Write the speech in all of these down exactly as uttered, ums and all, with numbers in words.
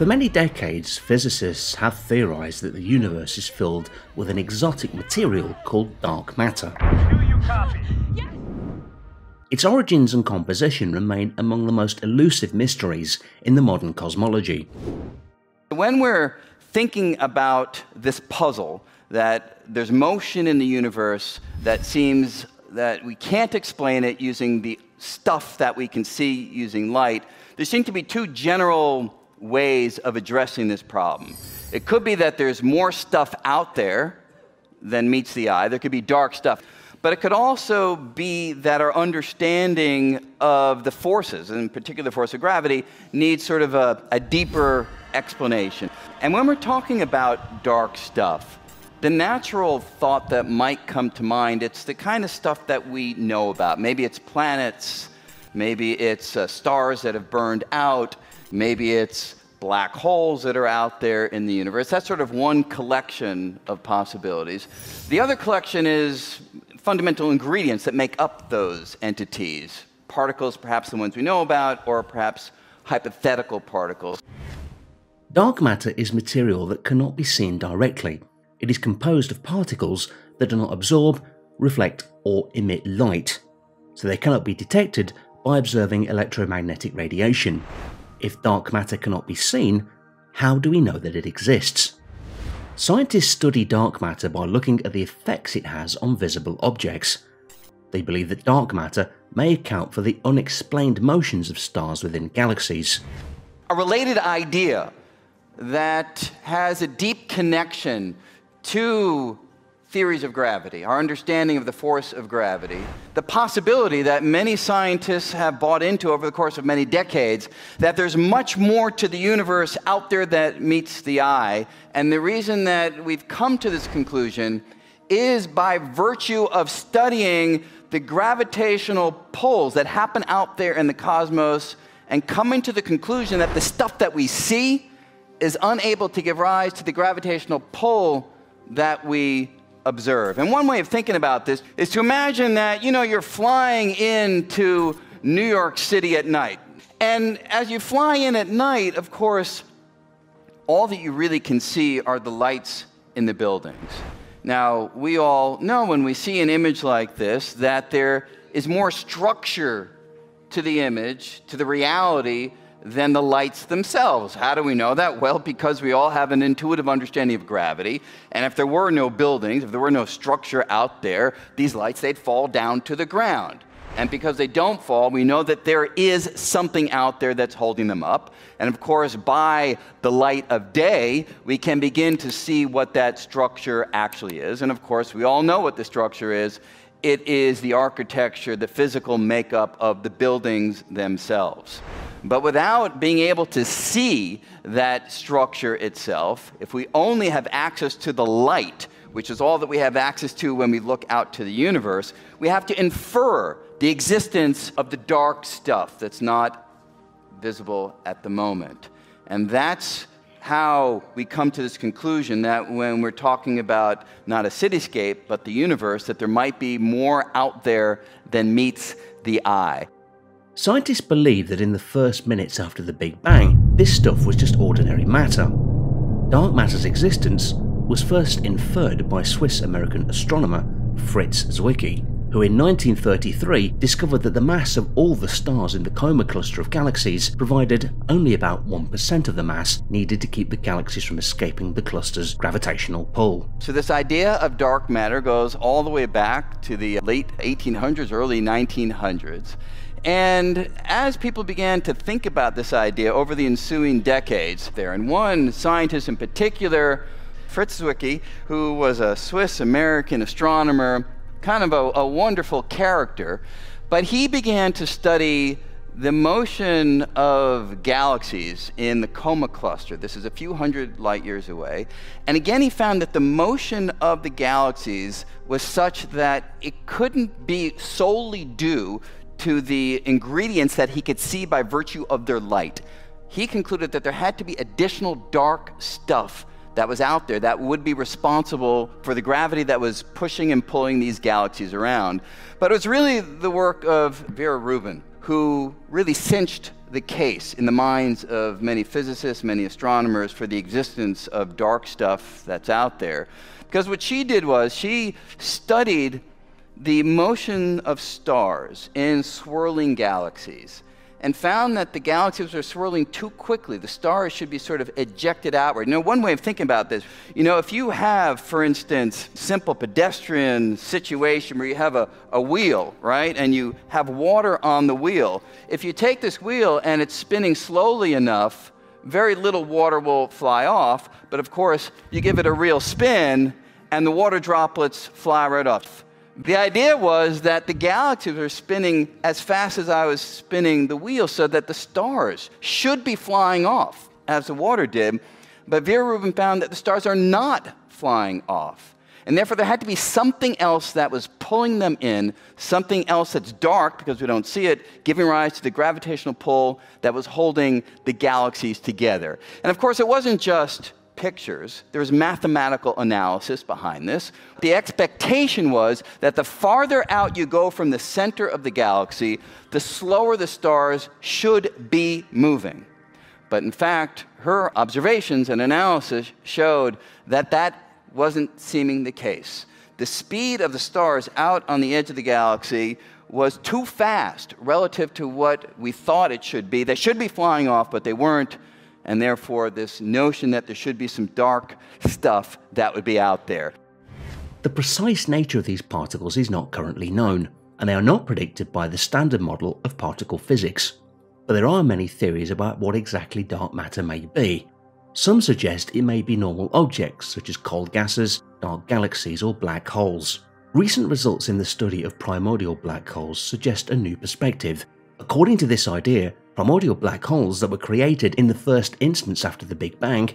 For many decades, physicists have theorized that the universe is filled with an exotic material called dark matter. Do you copy? Yes. Its origins and composition remain among the most elusive mysteries in the modern cosmology. When we're thinking about this puzzle, that there's motion in the universe that seems that we can't explain it using the stuff that we can see using light, there seem to be two general ways of addressing this problem. It could be that there's more stuff out there than meets the eye. There could be dark stuff. But it could also be that our understanding of the forces, and in particular the force of gravity, needs sort of a, a deeper explanation. And when we're talking about dark stuff, the natural thought that might come to mind, it's the kind of stuff that we know about. Maybe it's planets, maybe it's uh, stars that have burned out, maybe it's black holes that are out there in the universe. That's sort of one collection of possibilities. The other collection is fundamental ingredients that make up those entities. Particles, perhaps the ones we know about, or perhaps hypothetical particles. Dark matter is material that cannot be seen directly. It is composed of particles that do not absorb, reflect, or emit light, so they cannot be detected by observing electromagnetic radiation. If dark matter cannot be seen, how do we know that it exists? Scientists study dark matter by looking at the effects it has on visible objects. They believe that dark matter may account for the unexplained motions of stars within galaxies. A related idea that has a deep connection to theories of gravity, our understanding of the force of gravity, the possibility that many scientists have bought into over the course of many decades, that there's much more to the universe out there that meets the eye. And the reason that we've come to this conclusion is by virtue of studying the gravitational pulls that happen out there in the cosmos and coming to the conclusion that the stuff that we see is unable to give rise to the gravitational pull that we observe. And one way of thinking about this is to imagine that, you know, you're flying into New York City at night. And as you fly in at night, of course, all that you really can see are the lights in the buildings. Now, we all know when we see an image like this that there is more structure to the image, to the reality, than the lights themselves. How do we know that? Well, because we all have an intuitive understanding of gravity, and if there were no buildings, if there were no structure out there, these lights, they'd fall down to the ground. And because they don't fall, we know that there is something out there that's holding them up. And of course, by the light of day, we can begin to see what that structure actually is. And of course, we all know what the structure is. It is the architecture, the physical makeup of the buildings themselves. But without being able to see that structure itself, if we only have access to the light, which is all that we have access to when we look out to the universe, we have to infer the existence of the dark stuff that's not visible at the moment. And that's how we come to this conclusion that when we're talking about not a cityscape, but the universe, that there might be more out there than meets the eye. Scientists believe that in the first minutes after the Big Bang, this stuff was just ordinary matter. Dark matter's existence was first inferred by Swiss-American astronomer Fritz Zwicky, who in nineteen thirty-three discovered that the mass of all the stars in the Coma Cluster of galaxies provided only about one percent of the mass needed to keep the galaxies from escaping the cluster's gravitational pull. So this idea of dark matter goes all the way back to the late eighteen hundreds, early nineteen hundreds. And as people began to think about this idea over the ensuing decades there, and one scientist in particular, Fritz Zwicky, who was a Swiss-American astronomer, kind of a, a wonderful character, but he began to study the motion of galaxies in the Coma Cluster. This is a few hundred light years away. And again, he found that the motion of the galaxies was such that it couldn't be solely due to the ingredients that he could see by virtue of their light. He concluded that there had to be additional dark stuff that was out there that would be responsible for the gravity that was pushing and pulling these galaxies around. But it was really the work of Vera Rubin, who really cinched the case in the minds of many physicists, many astronomers, for the existence of dark stuff that's out there. Because what she did was she studied the motion of stars in swirling galaxies and found that the galaxies are swirling too quickly. The stars should be sort of ejected outward. You know, one way of thinking about this, you know, if you have, for instance, simple pedestrian situation where you have a, a wheel, right, and you have water on the wheel, if you take this wheel and it's spinning slowly enough, very little water will fly off, but of course, you give it a real spin, and the water droplets fly right off. The idea was that the galaxies were spinning as fast as I was spinning the wheel, so that the stars should be flying off, as the water did. But Vera Rubin found that the stars are not flying off. And therefore, there had to be something else that was pulling them in, something else that's dark, because we don't see it, giving rise to the gravitational pull that was holding the galaxies together. And of course, it wasn't just pictures. There was mathematical analysis behind this. The expectation was that the farther out you go from the center of the galaxy, the slower the stars should be moving. But in fact, her observations and analysis showed that that wasn't seeming the case. The speed of the stars out on the edge of the galaxy was too fast relative to what we thought it should be. They should be flying off, but they weren't. And therefore, this notion that there should be some dark stuff that would be out there. The precise nature of these particles is not currently known, and they are not predicted by the standard model of particle physics. But there are many theories about what exactly dark matter may be. Some suggest it may be normal objects, such as cold gases, dark galaxies, or black holes. Recent results in the study of primordial black holes suggest a new perspective. According to this idea, primordial black holes that were created in the first instance after the Big Bang,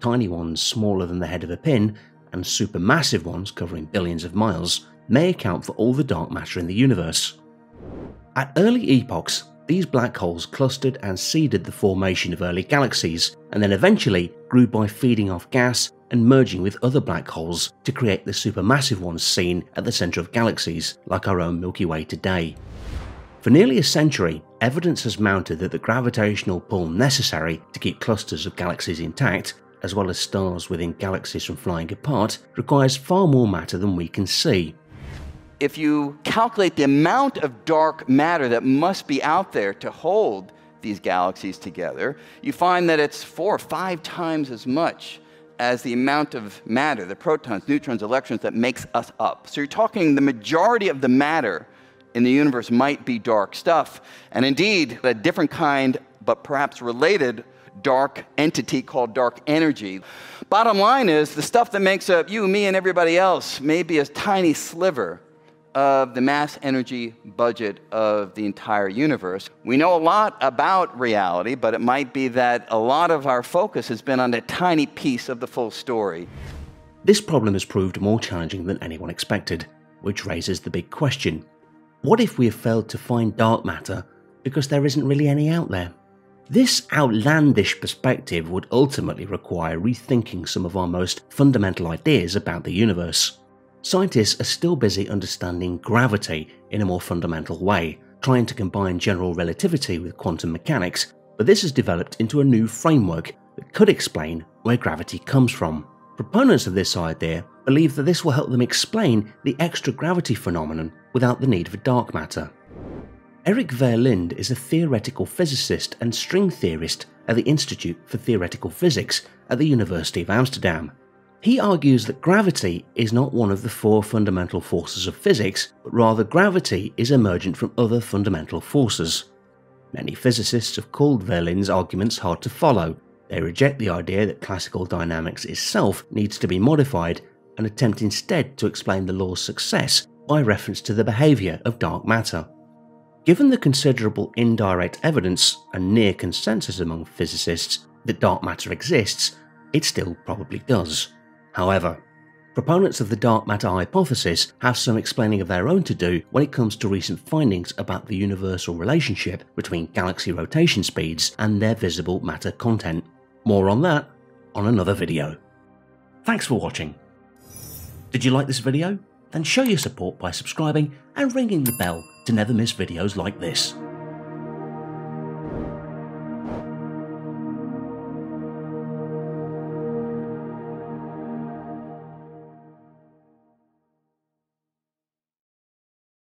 tiny ones smaller than the head of a pin, and supermassive ones covering billions of miles, may account for all the dark matter in the universe. At early epochs, these black holes clustered and seeded the formation of early galaxies, and then eventually grew by feeding off gas and merging with other black holes to create the supermassive ones seen at the centre of galaxies, like our own Milky Way today. For nearly a century, evidence has mounted that the gravitational pull necessary to keep clusters of galaxies intact, as well as stars within galaxies from flying apart, requires far more matter than we can see. If you calculate the amount of dark matter that must be out there to hold these galaxies together, you find that it's four or five times as much as the amount of matter, the protons, neutrons, electrons, that makes us up. So you're talking the majority of the matter in the universe might be dark stuff. And indeed, a different kind, but perhaps related, dark entity called dark energy. Bottom line is, the stuff that makes up you, me, and everybody else may be a tiny sliver of the mass energy budget of the entire universe. We know a lot about reality, but it might be that a lot of our focus has been on a tiny piece of the full story. This problem has proved more challenging than anyone expected, which raises the big question. What if we have failed to find dark matter because there isn't really any out there? This outlandish perspective would ultimately require rethinking some of our most fundamental ideas about the universe. Scientists are still busy understanding gravity in a more fundamental way, trying to combine general relativity with quantum mechanics, but this has developed into a new framework that could explain where gravity comes from. Proponents of this idea believe that this will help them explain the extra gravity phenomenon without the need for dark matter. Erik Verlinde is a theoretical physicist and string theorist at the Institute for Theoretical Physics at the University of Amsterdam. He argues that gravity is not one of the four fundamental forces of physics, but rather gravity is emergent from other fundamental forces. Many physicists have called Verlinde's arguments hard to follow. They reject the idea that classical dynamics itself needs to be modified and attempt instead to explain the law's success by reference to the behaviour of dark matter. Given the considerable indirect evidence and near consensus among physicists that dark matter exists, it still probably does. However, proponents of the dark matter hypothesis have some explaining of their own to do when it comes to recent findings about the universal relationship between galaxy rotation speeds and their visible matter content. More on that on another video. Thanks for watching. Did you like this video? Then show your support by subscribing and ringing the bell to never miss videos like this.